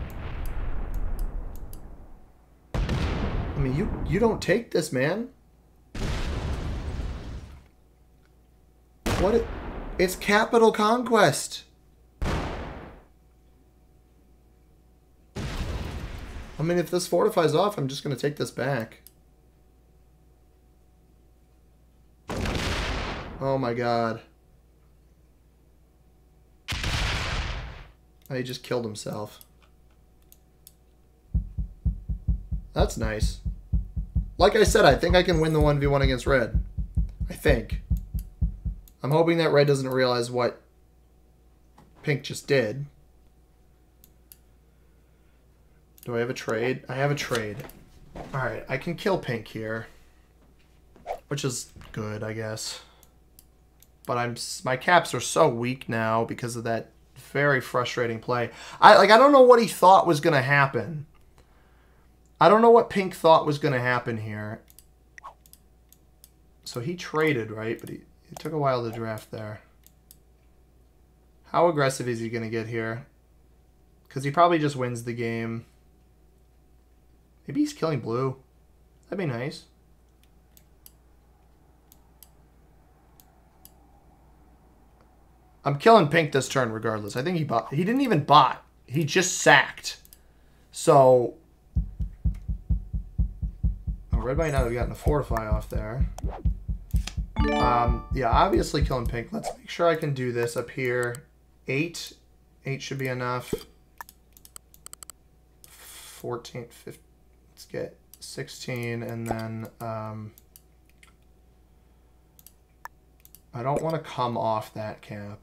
mean, you don't take this, man. It's capital conquest. I mean, if this fortifies off, I'm just going to take this back. Oh my god. Oh, he just killed himself. That's nice. Like I said, I think I can win the 1v1 against Red. I think. I'm hoping that Red doesn't realize what Pink just did. Do I have a trade? I have a trade. Alright, I can kill Pink here. Which is good, I guess. But my caps are so weak now because of that very frustrating play. I don't know what he thought was going to happen. I don't know what Pink thought was going to happen here. So he traded, right? But it took a while to draft there. How aggressive is he going to get here? Because he probably just wins the game. Maybe he's killing Blue. That'd be nice. I'm killing Pink this turn regardless. I think he bought. He didn't even bot. He just sacked. So... Oh, Red might not have gotten a fortify off there. Yeah, obviously killing Pink. Let's make sure I can do this up here. 8. 8 should be enough. 14, 15. Let's get 16, and then I don't want to come off that cap.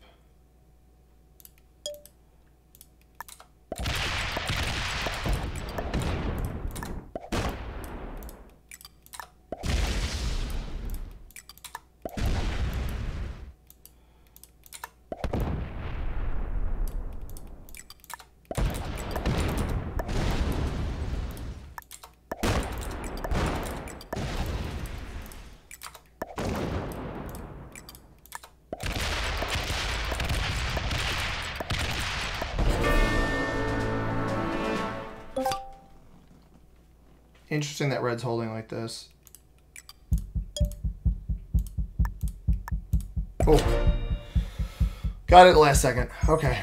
Interesting that red's holding like this. Oh. Got it at the last second. Okay.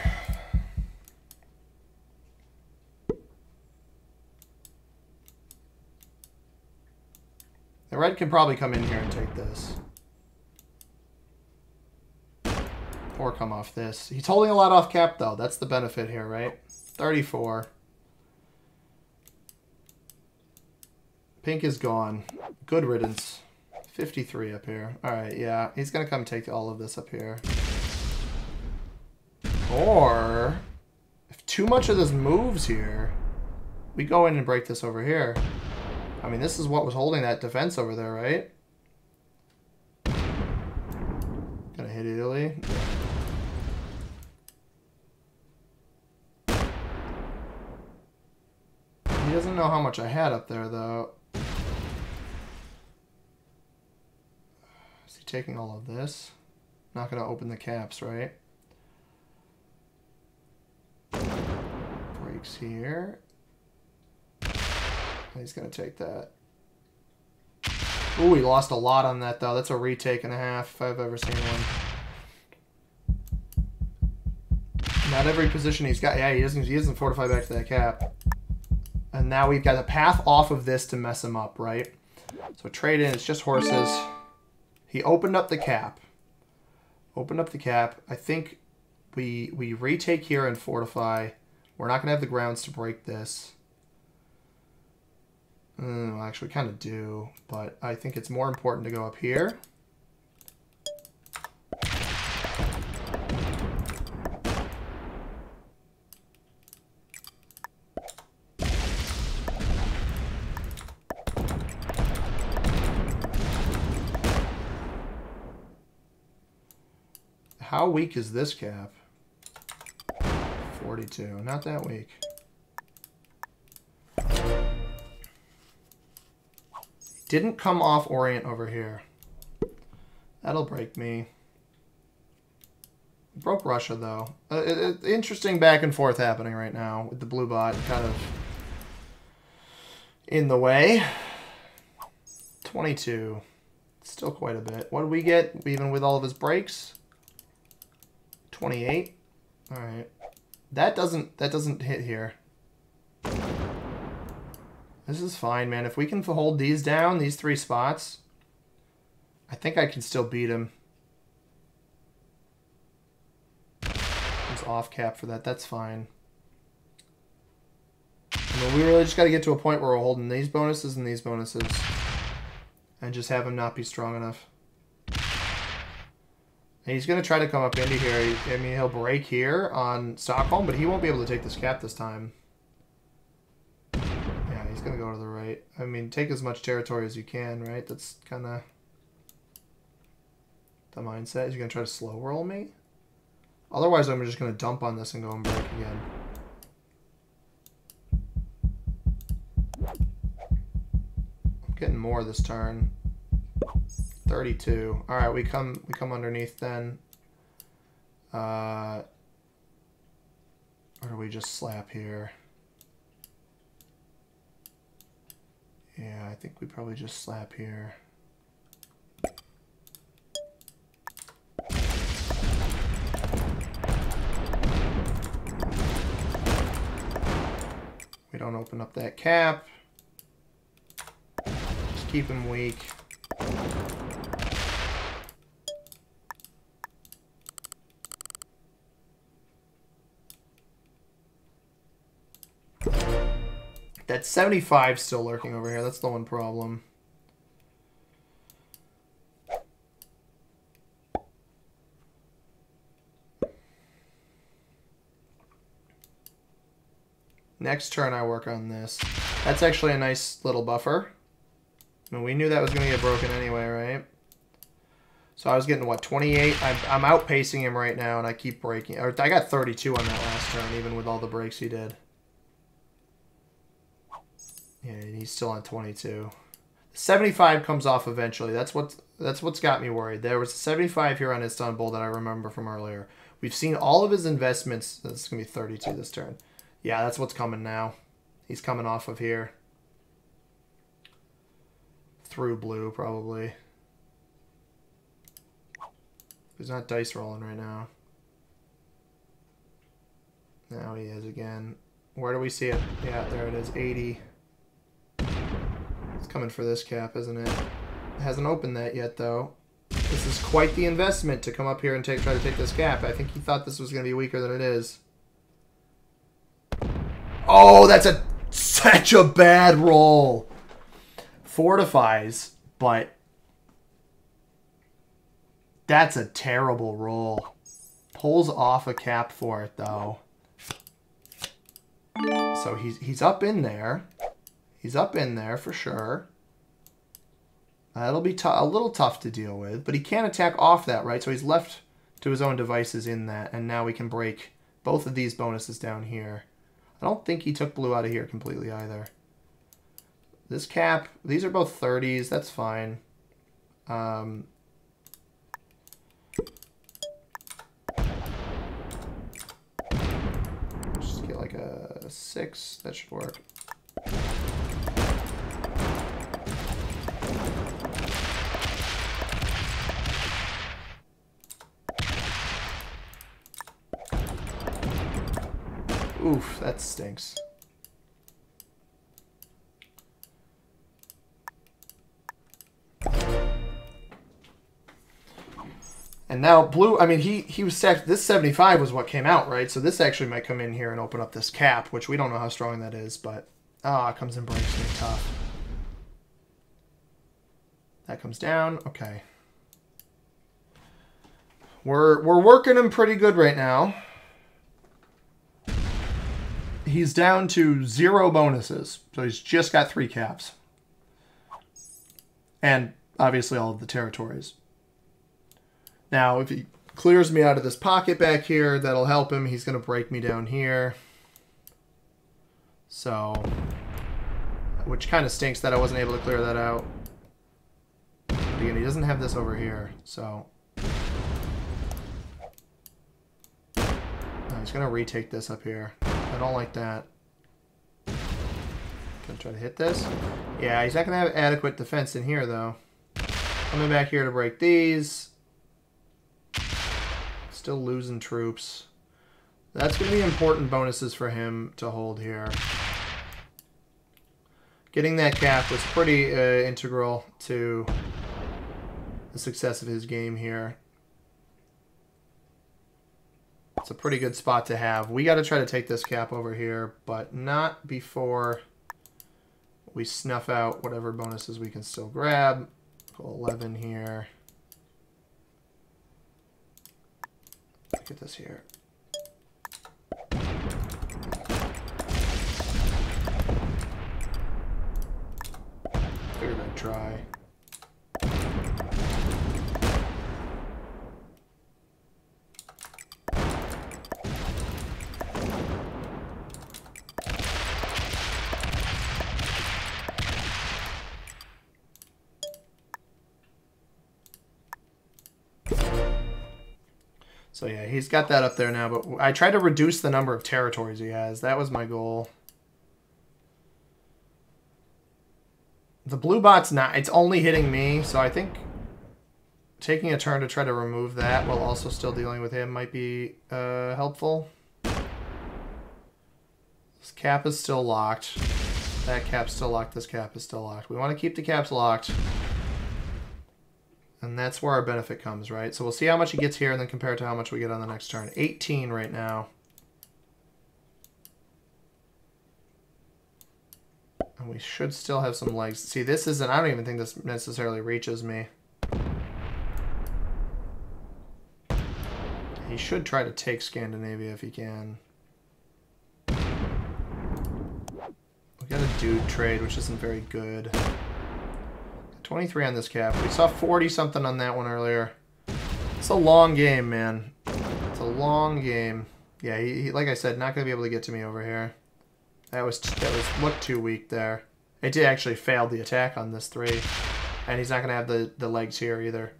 The red can probably come in here and take this. Or come off this. He's holding a lot off cap, though. That's the benefit here, right? 34. Pink is gone. Good riddance. 53 up here. Alright, yeah. He's going to come take all of this up here. Or, if too much of this moves here, we go in and break this over here. I mean, this is what was holding that defense over there, right? Gonna hit Italy. He doesn't know how much I had up there, though. Is he taking all of this? Not gonna open the caps, right? Breaks here. He's going to take that. Ooh, he lost a lot on that, though. That's a retake and a half if I've ever seen one. Not every position he's got. Yeah, he doesn't fortify back to that cap. And now we've got a path off of this to mess him up, right? So trade in. It's just horses. He opened up the cap. Opened up the cap. I think we retake here and fortify. We're not going to have the grounds to break this. Actually, we kind of do, but I think it's more important to go up here. How weak is this cap? 42. Not that weak. Didn't come off Orient over here. That'll break me. Broke Russia, though. Interesting back and forth happening right now with the blue bot kind of in the way. 22. Still quite a bit. What do we get, even with all of his breaks? 28. All right. That doesn't hit here. This is fine, man. If we can hold these down, these three spots, I think I can still beat him. He's off cap for that. That's fine. I mean, we really just got to get to a point where we're holding these bonuses and just have him not be strong enough. And he's going to try to come up into here. I mean, he'll break here on Stockholm, but he won't be able to take this cap this time. He's going to go to the right. I mean, take as much territory as you can, right? That's kind of the mindset. Is he going to try to slow roll me? Otherwise, I'm just going to dump on this and go and break again. I'm getting more this turn. 32. All right, we come underneath then. Or do we just slap here? Yeah, I think we probably just slap here. We don't open up that cap. Just keep him weak. That 75 still lurking over here. That's the one problem. Next turn I work on this. That's actually a nice little buffer. I mean, we knew that was going to get broken anyway, right? So I was getting, what, 28? I'm outpacing him right now, and I keep breaking. I got 32 on that last turn, even with all the breaks he did. Yeah, and he's still on 22. 75 comes off eventually. That's what's got me worried. There was a 75 here on Istanbul that I remember from earlier. We've seen all of his investments. This is going to be 32 this turn. Yeah, that's what's coming now. He's coming off of here. through blue, probably. He's not dice rolling right now. Now he is again. Where do we see it? Yeah, there it is, 80. It's coming for this cap, isn't it? It hasn't opened that yet, though. This is quite the investment to come up here and try to take this cap. I think he thought this was going to be weaker than it is. Oh, that's such a bad roll. Fortifies, but that's a terrible roll. Pulls off a cap for it, though. So he's up in there. He's up in there for sure. That'll be a little tough to deal with, but he can't attack off that, right? So he's left to his own devices in that, and now we can break both of these bonuses down here. I don't think he took blue out of here completely either. This cap, these are both 30s. That's fine. Just get like a 6. That should work. Oof, that stinks. And now blue, I mean, he was stacked. This 75 was what came out, right? So this actually might come in here and open up this cap, which we don't know how strong that is, but it comes in breaks me tough. That comes down. Okay. We're working him pretty good right now. He's down to 0 bonuses, so he's just got 3 caps. And obviously all of the territories. Now, if he clears me out of this pocket back here, that'll help him. He's going to break me down here. So, which kind of stinks that I wasn't able to clear that out. But again, he doesn't have this over here, so... No, he's going to retake this up here. I don't like that. Gonna try to hit this. Yeah, he's not gonna have adequate defense in here though. Coming back here to break these. Still losing troops. That's gonna be important bonuses for him to hold here. Getting that cap was pretty integral to the success of his game here. It's a pretty good spot to have. We got to try to take this cap over here, but not before we snuff out whatever bonuses we can still grab. Pull 11 here. Look at this here. Figured I'd try. So yeah, he's got that up there now, but I tried to reduce the number of territories he has. That was my goal. The blue bot's not, it's only hitting me, so I think taking a turn to try to remove that while also still dealing with him might be helpful. This cap is still locked. That cap's still locked, this cap is still locked. We want to keep the caps locked. And that's where our benefit comes, right? So we'll see how much he gets here and then compare it to how much we get on the next turn. 18 right now. And we should still have some legs. See, this isn't... I don't even think this necessarily reaches me. He should try to take Scandinavia if he can. We got a dude trade, which isn't very good. 23 on this cap. We saw 40-something on that one earlier. It's a long game, man. It's a long game. Yeah, he like I said, not going to be able to get to me over here. That looked too weak there. It did actually fail the attack on this 3. And he's not going to have the legs here either.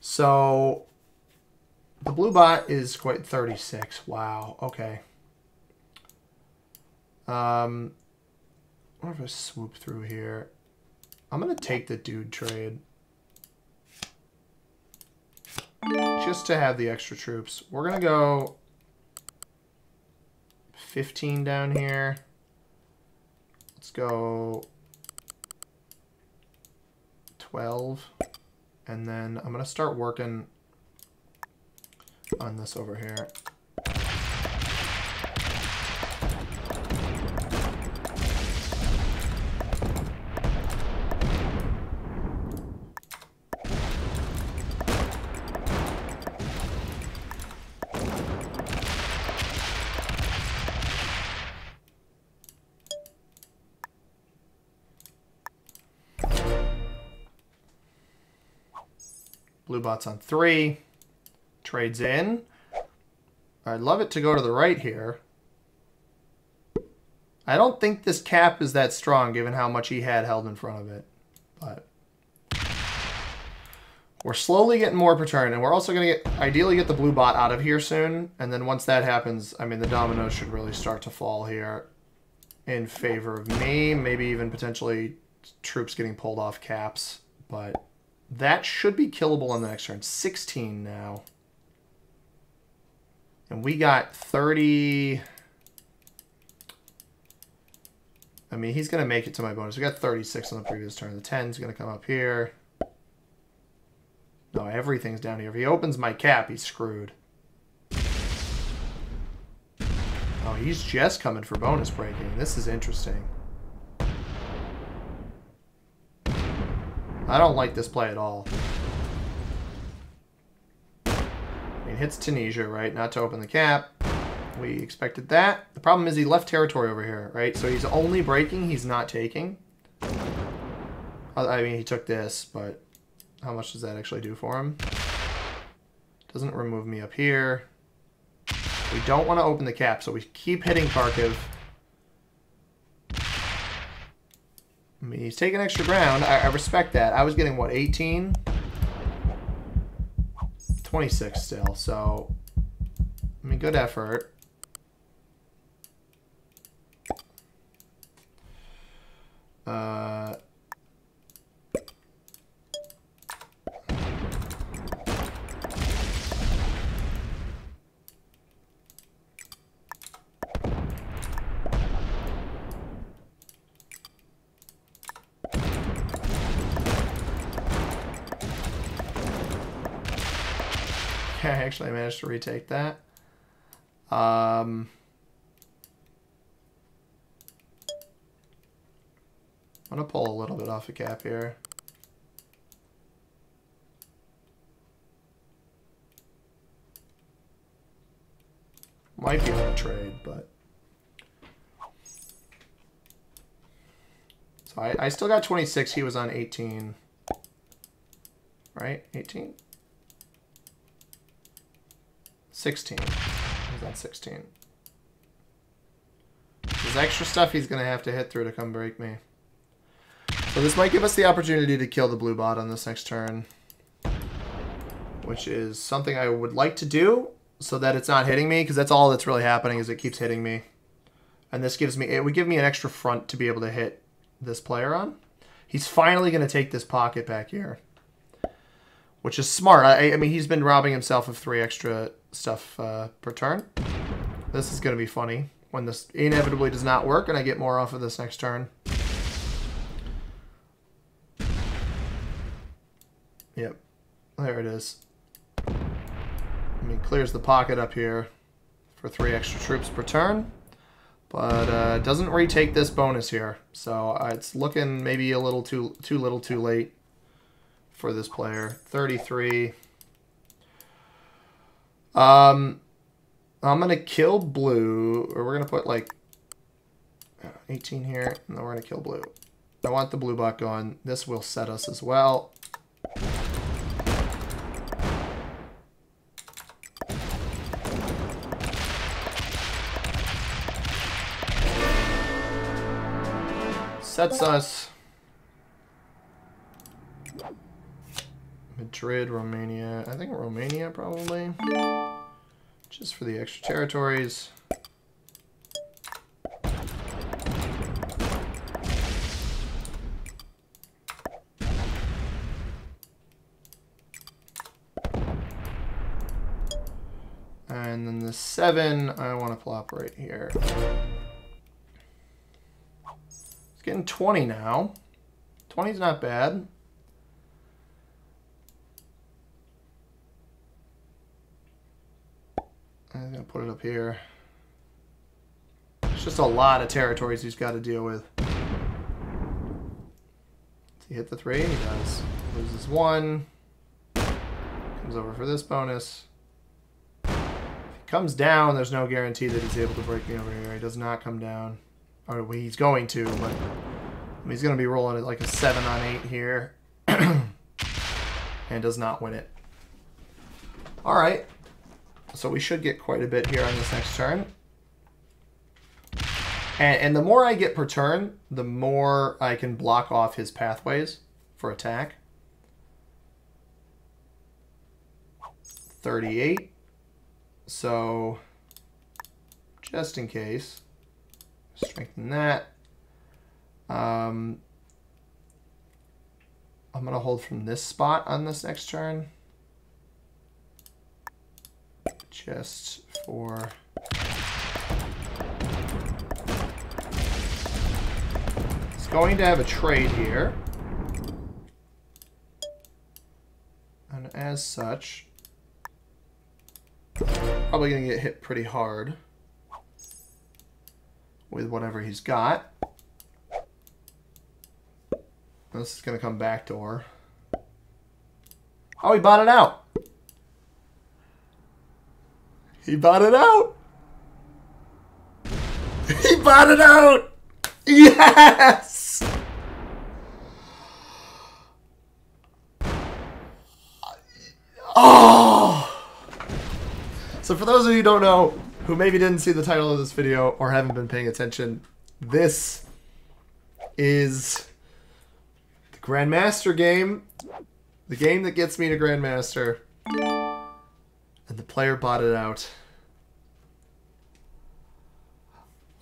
So, the blue bot is quite 36. Wow, okay. What if I swoop through here? I'm going to take the dude trade. Just to have the extra troops. We're going to go 15 down here. Let's go 12. And then I'm going to start working on this over here. Blue bots on 3. Trades in. I'd love it to go to the right here. I don't think this cap is that strong given how much he had held in front of it. But we're slowly getting more per turn, and we're also going to ideally get the blue bot out of here soon. And then once that happens, I mean, the dominoes should really start to fall here in favor of me. Maybe even potentially troops getting pulled off caps. But that should be killable on the next turn. 16 now. And we got 30. I mean, he's going to make it to my bonus. We got 36 on the previous turn. The 10's going to come up here. No, everything's down here. If he opens my cap, he's screwed. Oh, he's just coming for bonus breaking. This is interesting. I don't like this play at all. It hits Tunisia, right? Not to open the cap. We expected that. The problem is he left territory over here, right? So he's only breaking, he's not taking. I mean, he took this, but how much does that actually do for him? Doesn't remove me up here. We don't want to open the cap, so we keep hitting Kharkiv. I mean, he's taking extra ground. I respect that. I was getting, what, 18? 26 still, so... I mean, good effort. Actually, I managed to retake that. I'm going to pull a little bit off the cap here. Might be on a trade, but... So I still got 26. He was on 18. Right? 18? 16. He's on 16. There's extra stuff he's going to have to hit through to come break me. So this might give us the opportunity to kill the blue bot on this next turn, which is something I would like to do so that it's not hitting me, because that's all that's really happening is it keeps hitting me. And this gives me... It would give me an extra front to be able to hit this player on. He's finally going to take this pocket back here, which is smart. I mean, he's been robbing himself of 3 extra... stuff per turn. This is going to be funny when this inevitably does not work and I get more off of this next turn. Yep, there it is. I mean, clears the pocket up here for 3 extra troops per turn, but doesn't retake this bonus here. So it's looking maybe a little too little too late for this player. 33. I'm going to kill blue, or we're going to put like 18 here, and then we're going to kill blue. I want the blue bot going. This will set us as well. Sets us. Madrid, Romania. I think Romania, probably. Just for the extra territories. the 7, I want to plop right here. It's getting 20 now. 20 is not bad. I'm going to put it up here. It's just a lot of territories he's got to deal with. Does he hit the 3? He does. Loses 1. Comes over for this bonus. If he comes down, there's no guarantee that he's able to break me over here. He does not come down. Or well, he's going to, but he's going to be rolling at like a 7 on 8 here. And does not win it. Alright. So we should get quite a bit here on this next turn. And the more I get per turn, the more I can block off his pathways for attack. 38. So, just in case, strengthen that. I'm going to hold from this spot on this next turn. Just for... It's going to have a trade here. And as such, probably going to get hit pretty hard with whatever he's got. This is going to come backdoor. Oh, he bought it out! He bought it out! He bought it out! Yes! Oh! So for those of you who don't know, who maybe didn't see the title of this video or haven't been paying attention, this is the Grandmaster game. The game that gets me to Grandmaster. And the player bought it out.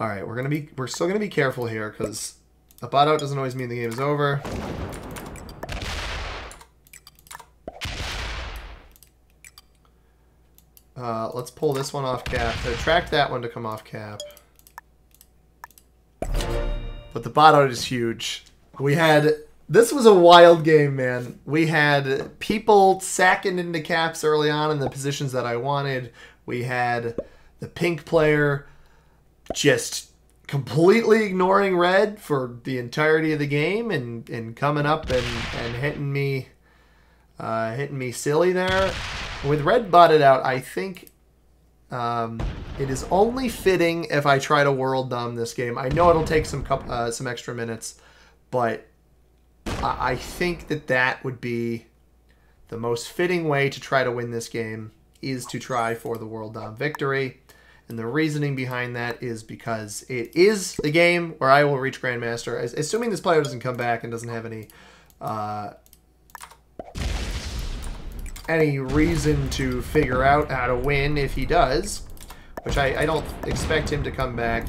All right, we're still gonna be careful here because a bought out doesn't always mean the game is over. Let's pull this one off cap. Attract that one to come off cap. But the bought out is huge. This was a wild game, man. We had people sacking into caps early on in the positions that I wanted. We had the pink player just completely ignoring red for the entirety of the game and coming up and hitting me silly there. With red botted out, I think it is only fitting if I try to world dom this game. I know it'll take some extra minutes, but I think that would be the most fitting way to try to win this game, is to try for the world dom victory. And the reasoning behind that is because it is the game where I will reach Grandmaster, assuming this player doesn't come back and doesn't have any reason to figure out how to win if he does, which I don't expect him to come back.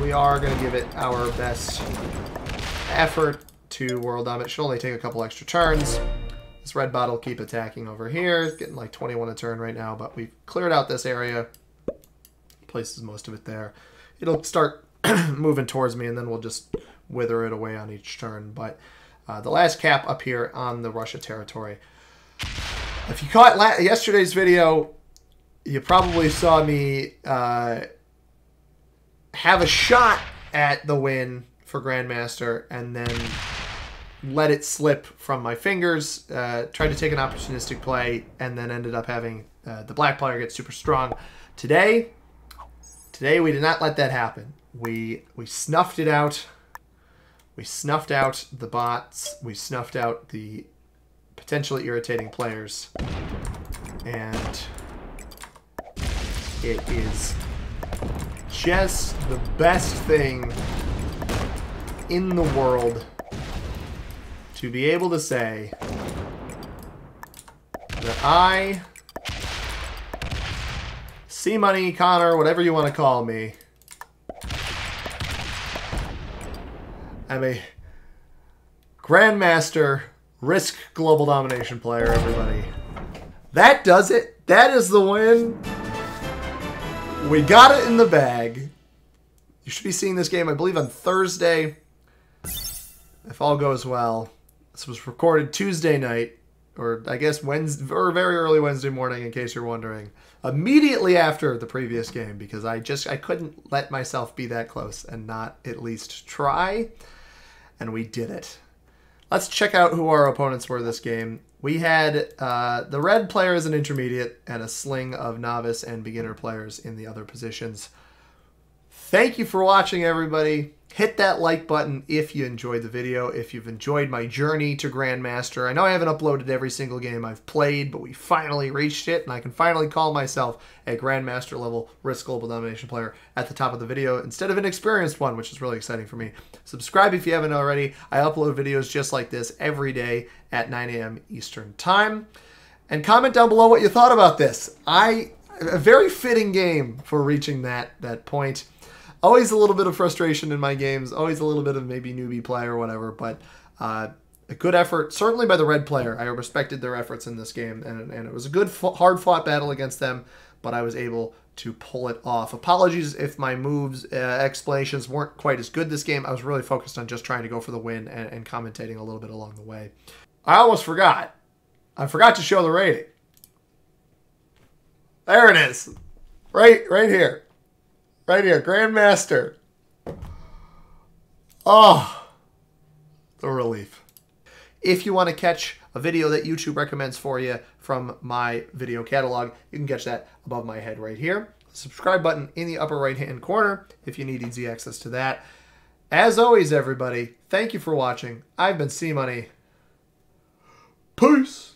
We are going to give it our best effort to world dom. It should only take a couple extra turns. This red bot will keep attacking over here. It's getting like 21 a turn right now, but we've cleared out this area. Places most of it there. It'll start moving towards me, and then we'll just wither it away on each turn. But the last cap up here on the Russia territory. If you caught yesterday's video, you probably saw me... have a shot at the win for Grandmaster and then let it slip from my fingers. Tried to take an opportunistic play and then ended up having the black player get super strong. Today we did not let that happen. We snuffed it out. We snuffed out the bots. We snuffed out the potentially irritating players. And it is... just the best thing in the world to be able to say that I, C-Money, Connor, whatever you want to call me, I'm a Grandmaster Risk Global Domination player, everybody. That does it. That is the win. We got it in the bag. You should be seeing this game, I believe, on Thursday. If all goes well. This was recorded Tuesday night, or I guess Wednesday, or very early Wednesday morning, in case you're wondering. Immediately after the previous game, because I couldn't let myself be that close and not at least try. And we did it. Let's check out who our opponents were this game. We had the red player as an intermediate and a sling of novice and beginner players in the other positions. Thank you for watching, everybody. Hit that like button if you enjoyed the video, if you've enjoyed my journey to Grandmaster. I know I haven't uploaded every single game I've played, but we finally reached it, and I can finally call myself a Grandmaster level Risk Global Domination player at the top of the video instead of an experienced one, which is really exciting for me. Subscribe if you haven't already. I upload videos just like this every day at 9 a.m. Eastern Time. And comment down below what you thought about this. A very fitting game for reaching that point. Always a little bit of frustration in my games. Always a little bit of maybe newbie play or whatever. But a good effort, certainly by the red player. I respected their efforts in this game. And it was a good, hard-fought battle against them. But I was able to pull it off. Apologies if my moves, explanations weren't quite as good this game. I was really focused on just trying to go for the win and commentating a little bit along the way. I almost forgot. I forgot to show the rating. There it is. Right here. Right here, Grandmaster. Oh, the relief. If you want to catch a video that YouTube recommends for you from my video catalog, you can catch that above my head right here. Subscribe button in the upper right-hand corner if you need easy access to that. As always, everybody, thank you for watching. I've been C-Money. Peace.